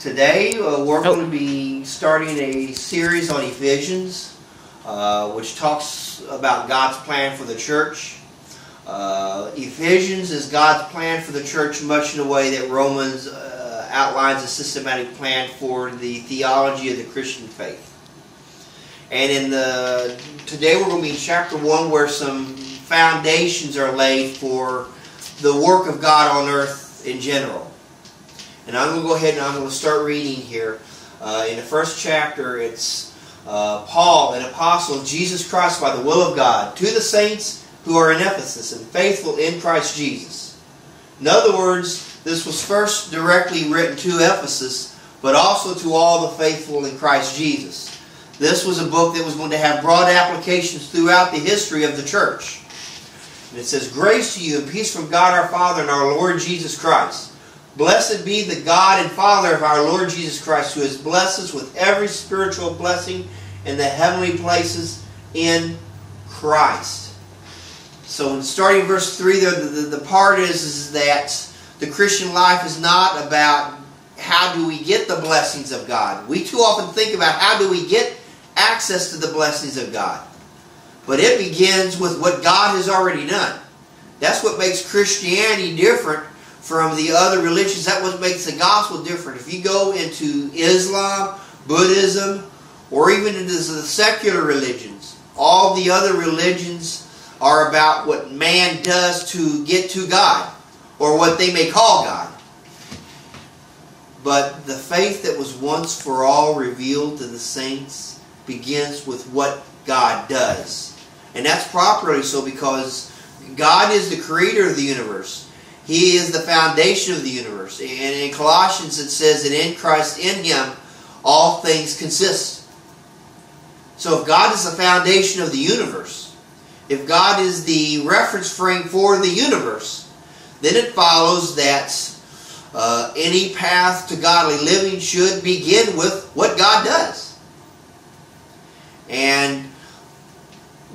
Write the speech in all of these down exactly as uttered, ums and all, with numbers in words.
Today uh, we're oh. going to be starting a series on Ephesians, uh, which talks about God's plan for the church. Uh, Ephesians is God's plan for the church much in the way that Romans uh, outlines a systematic plan for the theology of the Christian faith. And in the today we're going to be in chapter one, where some foundations are laid for the work of God on earth in general. And I'm going to go ahead and I'm going to start reading here. Uh, in the first chapter, it's uh, Paul, an apostle of Jesus Christ by the will of God, to the saints who are in Ephesus and faithful in Christ Jesus. In other words, this was first directly written to Ephesus, but also to all the faithful in Christ Jesus. This was a book that was going to have broad applications throughout the history of the church. And it says, "Grace to you and peace from God our Father and our Lord Jesus Christ. Blessed be the God and Father of our Lord Jesus Christ, who has blessed us with every spiritual blessing in the heavenly places in Christ." So starting verse three, the, the, the part is, is that the Christian life is not about how do we get the blessings of God. We too often think about how do we get access to the blessings of God. But it begins with what God has already done. That's what makes Christianity different from the other religions. That's what makes the gospel different. If you go into Islam, Buddhism, or even into the secular religions, all the other religions are about what man does to get to God, or what they may call God. But the faith that was once for all revealed to the saints begins with what God does. And that's properly so, because God is the creator of the universe. He is the foundation of the universe. And in Colossians it says that in Christ, in Him, all things consist. So if God is the foundation of the universe, if God is the reference frame for the universe, then it follows that uh, any path to godly living should begin with what God does. And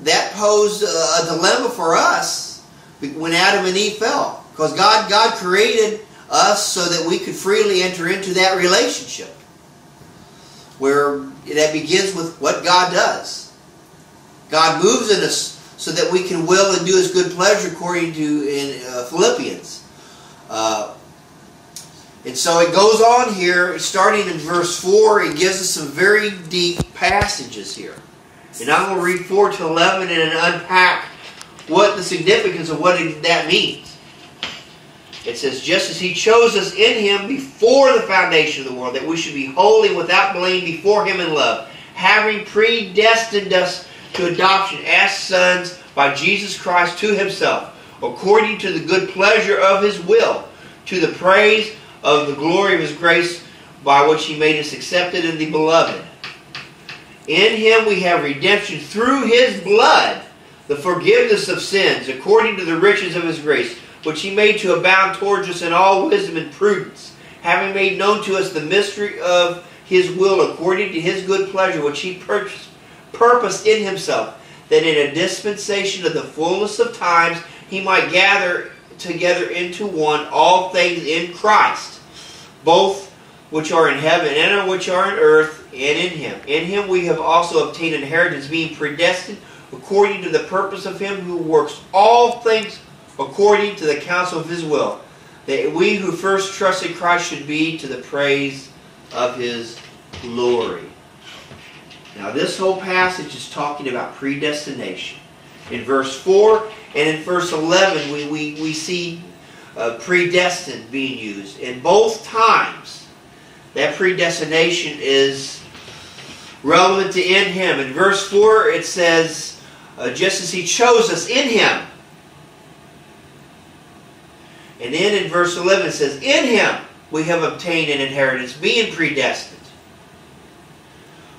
that posed a dilemma for us when Adam and Eve fell. Because God, God created us so that we could freely enter into that relationship, where that begins with what God does. God moves in us so that we can will and do His good pleasure, according to in uh, Philippians. Uh, and so it goes on here, starting in verse four, it gives us some very deep passages here. And I'm going to read four to eleven and unpack what the significance of what that means. It says, "Just as He chose us in Him before the foundation of the world, that we should be holy without blame before Him in love, having predestined us to adoption as sons by Jesus Christ to Himself, according to the good pleasure of His will, to the praise of the glory of His grace, by which He made us accepted in the Beloved. In Him we have redemption through His blood, the forgiveness of sins, according to the riches of His grace, which He made to abound towards us in all wisdom and prudence, having made known to us the mystery of His will, according to His good pleasure, which He purchased, purposed in Himself, that in a dispensation of the fullness of times He might gather together into one all things in Christ, both which are in heaven and which are in earth, and in Him. In Him we have also obtained inheritance, being predestined according to the purpose of Him who works all things according to the counsel of His will, that we who first trusted Christ should be to the praise of His glory." Now this whole passage is talking about predestination. In verse four and in verse eleven we, we, we see uh, predestined being used. And both times that predestination is relevant to in Him. In verse four it says, uh, "Just as He chose us in Him." And then in verse eleven it says, "In Him we have obtained an inheritance, being predestined,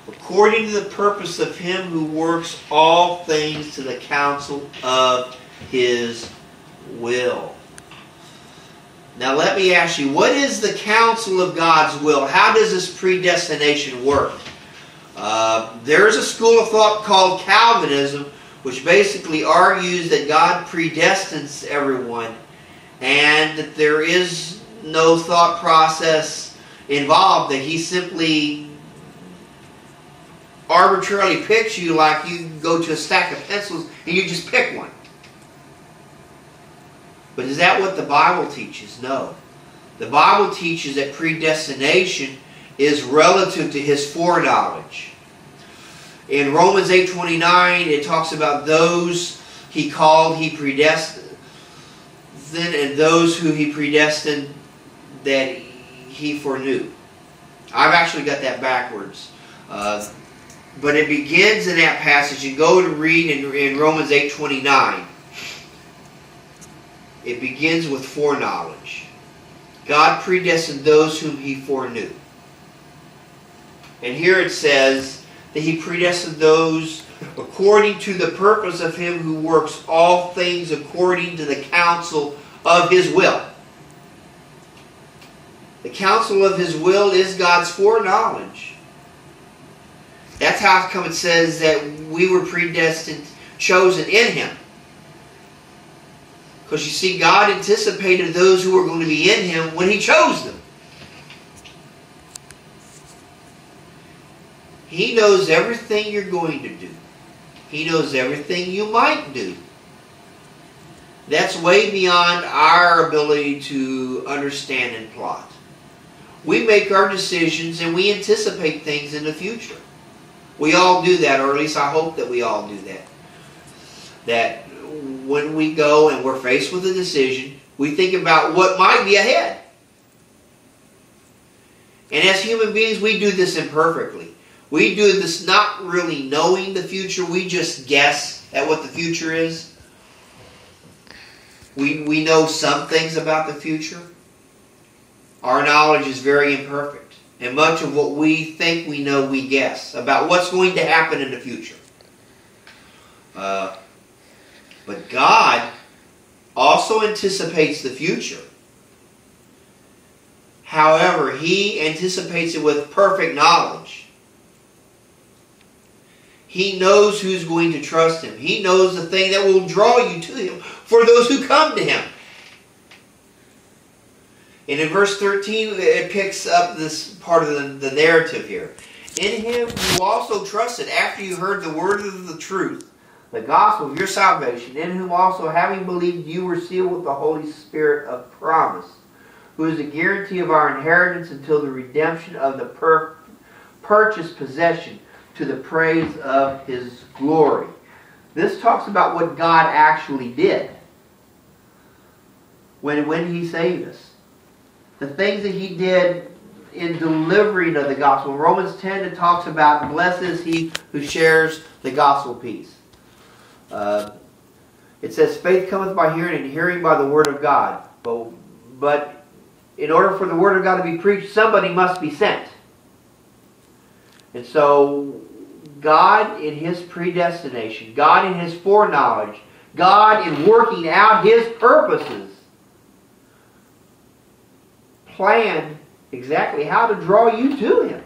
according to the purpose of Him who works all things to the counsel of His will." Now let me ask you, what is the counsel of God's will? How does this predestination work? Uh, there is a school of thought called Calvinism, which basically argues that God predestines everyone, and that there is no thought process involved, that he simply arbitrarily picks you like you go to a stack of pencils and you just pick one. But is that what the Bible teaches? No. The Bible teaches that predestination is relative to his foreknowledge. In Romans eight twenty-nine, it talks about those he called, he predestined, and those who he predestined, that he foreknew. I've actually got that backwards. Uh, but it begins in that passage. You go to read in, in Romans eight twenty-nine. It begins with foreknowledge. God predestined those whom he foreknew. And here it says that he predestined those according to the purpose of him who works all things according to the counsel of his will. The counsel of his will is God's foreknowledge. That's how come it says that we were predestined, chosen in him. Because you see, God anticipated those who were going to be in him when he chose them. He knows everything you're going to do. He knows everything you might do. That's way beyond our ability to understand and plot. We make our decisions and we anticipate things in the future. We all do that, or at least I hope that we all do that. That when we go and we're faced with a decision, we think about what might be ahead. And as human beings, we do this imperfectly. We do this not really knowing the future. We just guess at what the future is. We, we know some things about the future. Our knowledge is very imperfect. And much of what we think we know, we guess about what's going to happen in the future. Uh, but God also anticipates the future. However, he anticipates it with perfect knowledge. He knows who's going to trust him. He knows the thing that will draw you to him for those who come to him. And in verse thirteen, it picks up this part of the, the narrative here. In him you also trusted after you heard the word of the truth, the gospel of your salvation, in whom also having believed you were sealed with the Holy Spirit of promise, who is a guarantee of our inheritance until the redemption of the per purchased possession, to the praise of his glory. This talks about what God actually did when, when he saved us. The things that he did in delivering of the gospel. In Romans ten, it talks about, blessed is he who shares the gospel peace. Uh, it says, faith cometh by hearing, and hearing by the word of God. But, but in order for the word of God to be preached, somebody must be sent. And so, God in his predestination, God in his foreknowledge, God in working out his purposes, planned exactly how to draw you to him.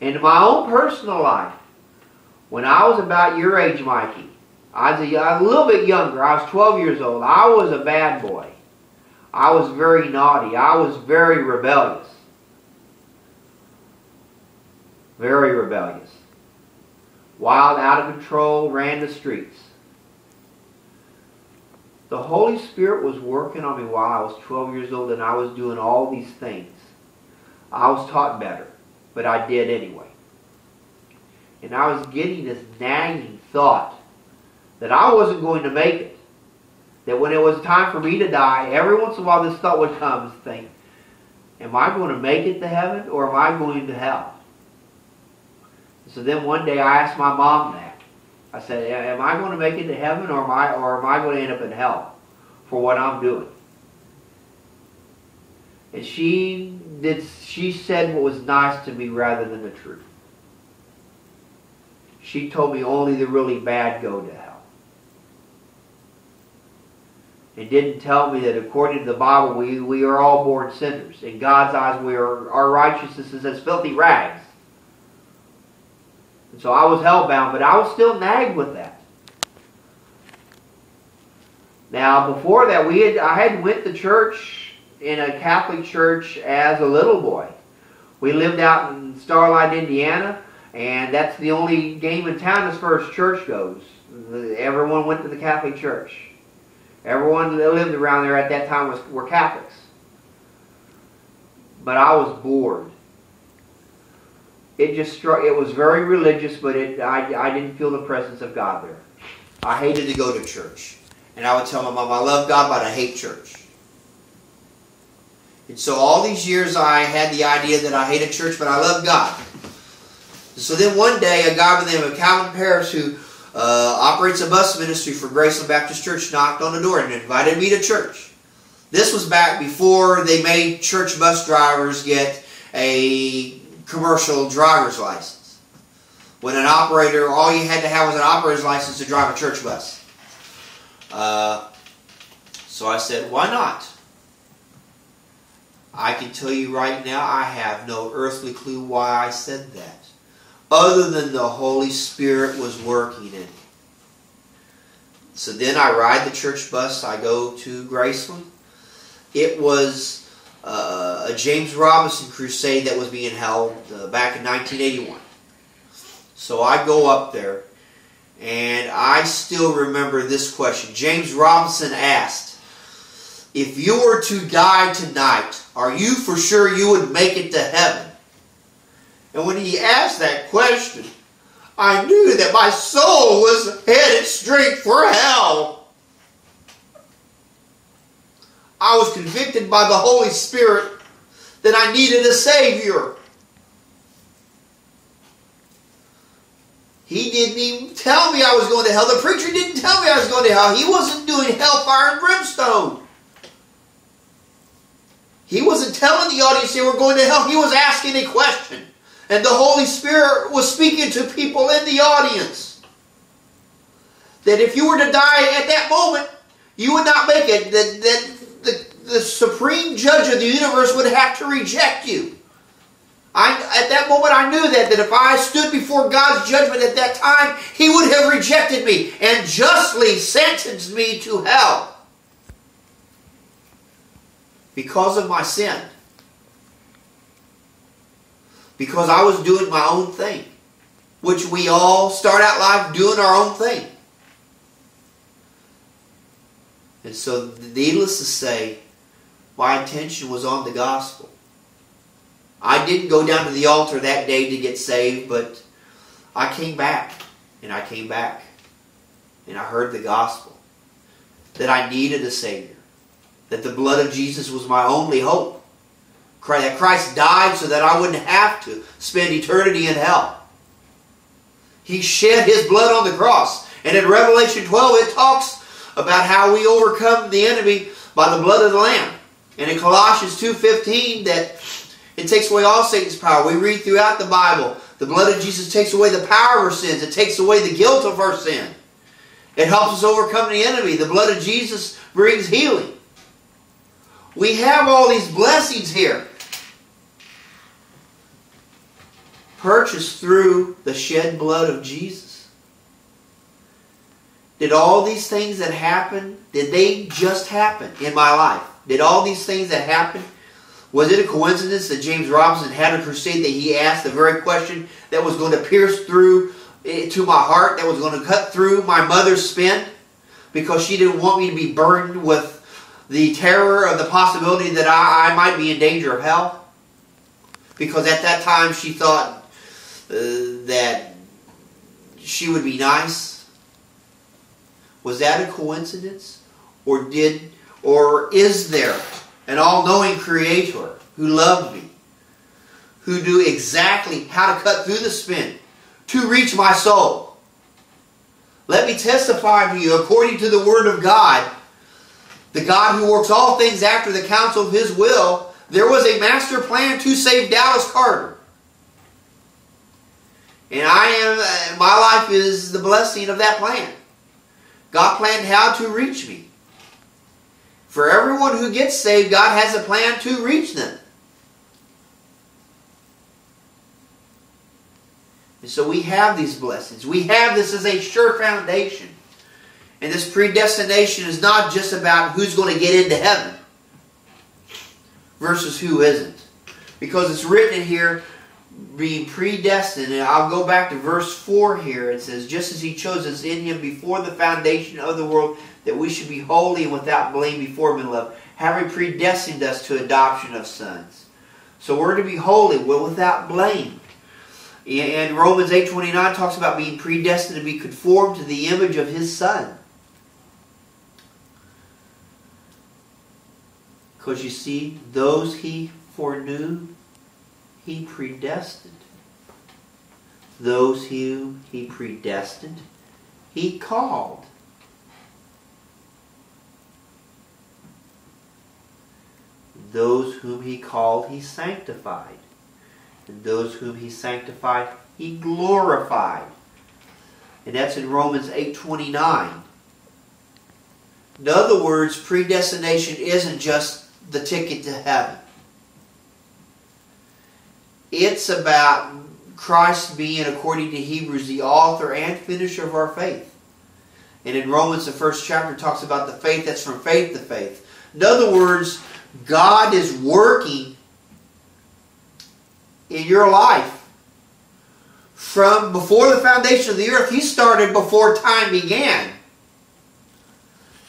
And in my own personal life, when I was about your age, Mikey, I was a, a little bit younger, I was twelve years old, I was a bad boy. I was very naughty, I was very rebellious. Very rebellious. Wild, out of control, ran the streets. The Holy Spirit was working on me while I was twelve years old, and I was doing all these things. I was taught better, but I did anyway. And I was getting this nagging thought that I wasn't going to make it. That when it was time for me to die, every once in a while this thought would come, this thing, am I going to make it to heaven, or am I going to hell? So then one day I asked my mom that. I said, am I going to make it to heaven, or am I, or am I going to end up in hell for what I'm doing? And she, did, she said what was nice to me rather than the truth. She told me only the really bad go to hell. And didn't tell me that according to the Bible we, we are all born sinners. In God's eyes we are, our righteousness is as filthy rags. And so I was hellbound, but I was still nagged with that. Now, before that, we had I had went to church in a Catholic church as a little boy. We lived out in Starlight, Indiana, and that's the only game in town as far as church goes. Everyone went to the Catholic church. Everyone that lived around there at that time was, were Catholics. But I was bored. It just struck, it was very religious, but it, I, I didn't feel the presence of God there. I hated to go to church. And I would tell my mom, I love God, but I hate church. And so all these years I had the idea that I hated church, but I loved God. So then one day, a guy by the name of Calvin Paris, who uh, operates a bus ministry for Graceland Baptist Church, knocked on the door and invited me to church. This was back before they made church bus drivers get a commercial driver's license. When an operator, all you had to have was an operator's license to drive a church bus. Uh, so I said, why not? I can tell you right now, I have no earthly clue why I said that. Other than the Holy Spirit was working in me. So then I ride the church bus. I go to Graceland. It was uh, a James Robinson crusade that was being held uh, back in nineteen eighty-one. So I go up there, and I still remember this question. James Robinson asked, if you were to die tonight, are you for sure you would make it to heaven? And when he asked that question, I knew that my soul was headed straight for hell. I was convicted by the Holy Spirit that I needed a Savior. He didn't even tell me I was going to hell. The preacher didn't tell me I was going to hell. He wasn't doing hellfire and brimstone. He wasn't telling the audience they were going to hell. He was asking a question. And the Holy Spirit was speaking to people in the audience. That if you were to die at that moment, you would not make it. That, that the, the supreme judge of the universe would have to reject you. I, at that moment I knew that, that if I stood before God's judgment at that time, He would have rejected me and justly sentenced me to hell. Because of my sin. Because I was doing my own thing. Which we all start out life doing our own thing. And so, needless to say, my attention was on the gospel. I didn't go down to the altar that day to get saved, but I came back. And I came back. And I heard the gospel. That I needed a Savior. That the blood of Jesus was my only hope. That Christ died so that I wouldn't have to spend eternity in hell. He shed His blood on the cross. And in Revelation twelve it talks about how we overcome the enemy by the blood of the Lamb. And in Colossians two fifteen that it takes away all Satan's power. We read throughout the Bible the blood of Jesus takes away the power of our sins. It takes away the guilt of our sin. It helps us overcome the enemy. The blood of Jesus brings healing. We have all these blessings here. Purchased through the shed blood of Jesus. Did all these things that happened, did they just happen in my life? Did all these things that happened, was it a coincidence that James Robinson had a crusade that he asked the very question that was going to pierce through to my heart, that was going to cut through my mother's spin? Because she didn't want me to be burdened with the terror of the possibility that I, I might be in danger of hell. Because at that time she thought uh, that she would be nice. Was that a coincidence? Or did, or is there an all-knowing Creator who loved me, who knew exactly how to cut through the spin to reach my soul? Let me testify to you according to the Word of God, the God who works all things after the counsel of His will, there was a master plan to save Dallas Carter. And I am, my life is the blessing of that plan. God planned how to reach me. For everyone who gets saved, God has a plan to reach them. And so we have these blessings. We have this as a sure foundation. And this predestination is not just about who's going to get into heaven. versus who isn't. Because it's written here, being predestined, and I'll go back to verse four here. It says, just as He chose us in Him before the foundation of the world, that we should be holy and without blame before Him in love, having predestined us to adoption of sons. So we're to be holy, we're without blame. And Romans eight twenty-nine talks about being predestined to be conformed to the image of His Son. Because you see, those He foreknew, He predestined. Those whom He predestined, He called. Those whom He called, He sanctified. And those whom He sanctified, He glorified. And that's in Romans eight twenty-nine. In other words, predestination isn't just the ticket to heaven. It's about Christ being, according to Hebrews, the author and finisher of our faith. And in Romans, the first chapter talks about the faith that's from faith to faith. In other words, God is working in your life. From before the foundation of the earth, He started before time began.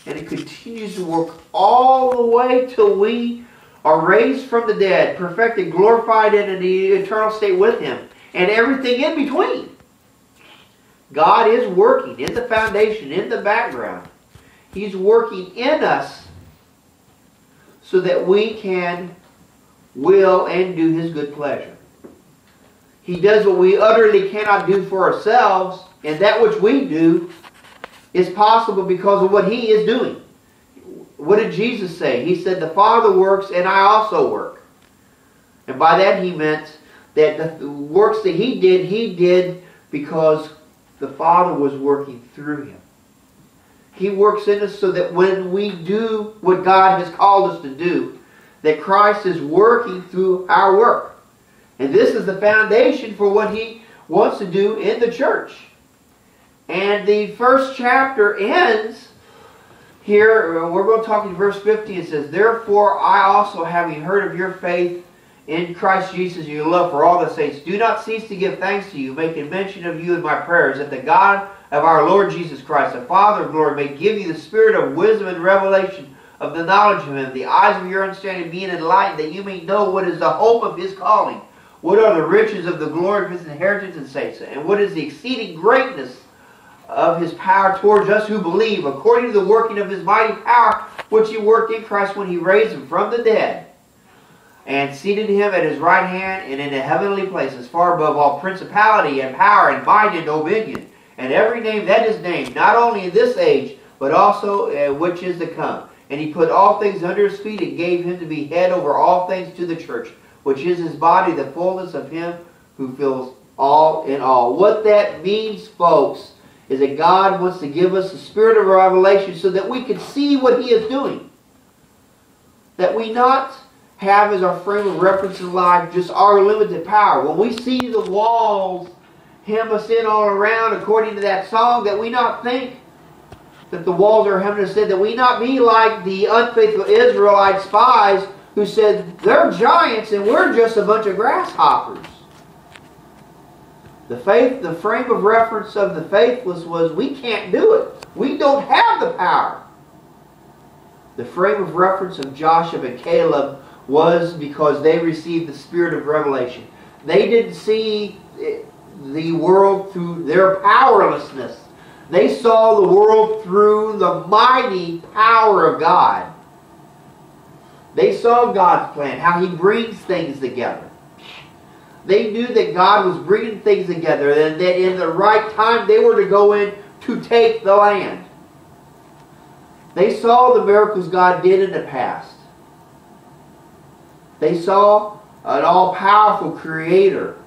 And He continues to work all the way till we are raised from the dead, perfected, glorified, and in the eternal state with Him, and everything in between. God is working in the foundation, in the background. He's working in us so that we can will and do His good pleasure. He does what we utterly cannot do for ourselves, and that which we do is possible because of what He is doing. What did Jesus say? He said, the Father works and I also work. And by that He meant that the works that He did, He did because the Father was working through Him. He works in us so that when we do what God has called us to do, that Christ is working through our work. And this is the foundation for what He wants to do in the church. And the first chapter ends here. We're going to talk in verse fifty. It says, therefore I also, having heard of your faith in Christ Jesus, your love for all the saints, do not cease to give thanks to you, making mention of you in my prayers, that the God of our Lord Jesus Christ, the Father of glory, may give you the spirit of wisdom and revelation of the knowledge of Him, the eyes of your understanding being enlightened, that you may know what is the hope of His calling, what are the riches of the glory of His inheritance in saints, and what is the exceeding greatness of His power towards us who believe, according to the working of His mighty power, which He worked in Christ when He raised Him from the dead, and seated Him at His right hand and in the heavenly places, far above all principality and power and might and dominion, and every name that is named, not only in this age, but also uh, which is to come. And He put all things under His feet and gave Him to be head over all things to the church, which is His body, the fullness of Him who fills all in all. What that means, folks, is that God wants to give us the spirit of revelation so that we can see what He is doing. That we not have as our frame of reference in life just our limited power. When we see the walls hem us in all around, according to that song, that we not think that the walls are hemming us in, that we not be like the unfaithful Israelite spies who said, they're giants and we're just a bunch of grasshoppers. The faith, the frame of reference of the faithless was, we can't do it. We don't have the power. The frame of reference of Joshua and Caleb was because they received the spirit of revelation. They didn't see the world through their powerlessness. They saw the world through the mighty power of God. They saw God's plan, how He brings things together. They knew that God was bringing things together and that in the right time they were to go in to take the land. They saw the miracles God did in the past. They saw an all-powerful Creator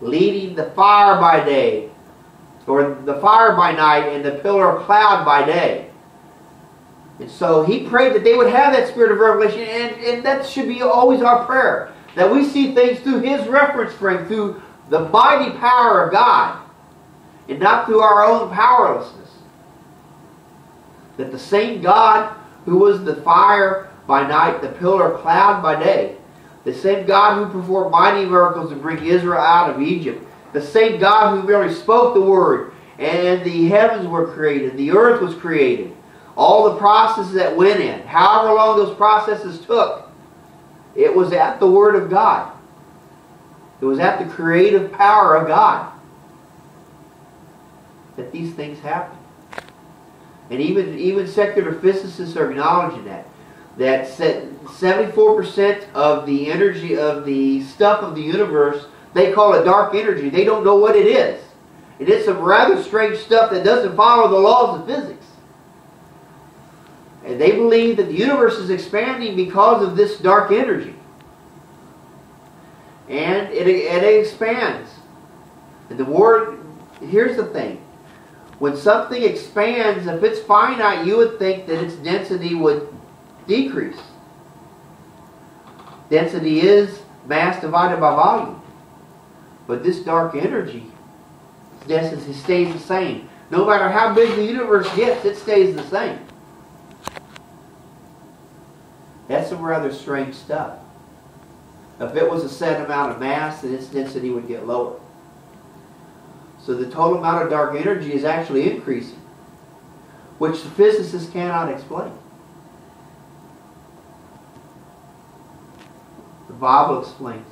leading the fire by day, or the fire by night and the pillar of cloud by day. And so He prayed that they would have that spirit of revelation, and, and that should be always our prayer. That we see things through His reference frame, through the mighty power of God, and not through our own powerlessness. That the same God who was the fire by night, the pillar of cloud by day. The same God who performed mighty miracles to bring Israel out of Egypt. The same God who merely spoke the word, and the heavens were created, the earth was created. All the processes that went in, however long those processes took, it was at the Word of God. It was at the creative power of God that these things happened. And even, even secular physicists are acknowledging that. That seventy-four percent of the energy of the stuff of the universe, they call it dark energy. They don't know what it is. It is some rather strange stuff that doesn't follow the laws of physics. And they believe that the universe is expanding because of this dark energy. And it, it expands. And the word, here's the thing. When something expands, if it's finite, you would think that its density would decrease. Density is mass divided by volume. But this dark energy, its density stays the same. No matter how big the universe gets, it stays the same. That's some rather strange stuff. If it was a set amount of mass, then its density would get lower. So the total amount of dark energy is actually increasing, which the physicists cannot explain. The Bible explains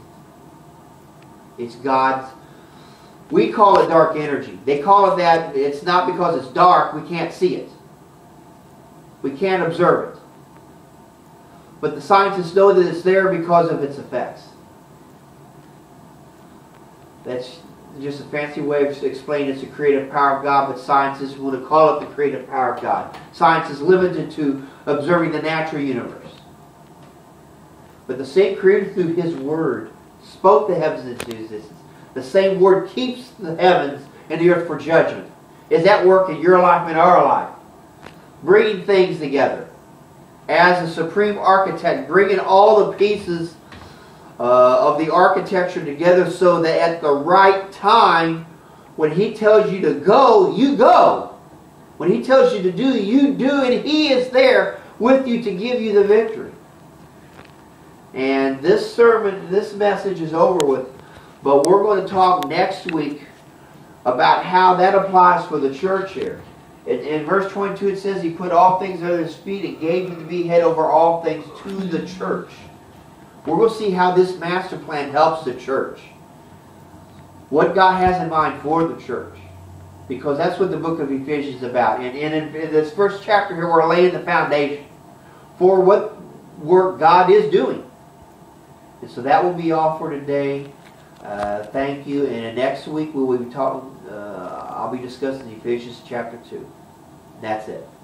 it. It's God's... We call it dark energy. They call it that. It's not because it's dark. We can't see it. We can't observe it. But the scientists know that it's there because of its effects. That's just a fancy way of explaining it's the creative power of God, but scientists want to call it the creative power of God. Science is limited to observing the natural universe. But the same Creator through His Word spoke the heavens into existence. The same Word keeps the heavens and the earth for judgment. Is that work in your life and our life? Bringing things together. As a supreme architect, bringing all the pieces uh, of the architecture together so that at the right time, when He tells you to go, you go. When He tells you to do, you do, and He is there with you to give you the victory. And this sermon, this message is over with, but we're going to talk next week about how that applies for the church here. In verse twenty-two it says, He put all things under His feet and gave Him to be head over all things to the church. We're going to see how this master plan helps the church. What God has in mind for the church. Because that's what the book of Ephesians is about. And in this first chapter here, we're laying the foundation for what work God is doing. And so that will be all for today. Uh, thank you. And next week we will be talking, uh, I'll be discussing Ephesians chapter two. That's it.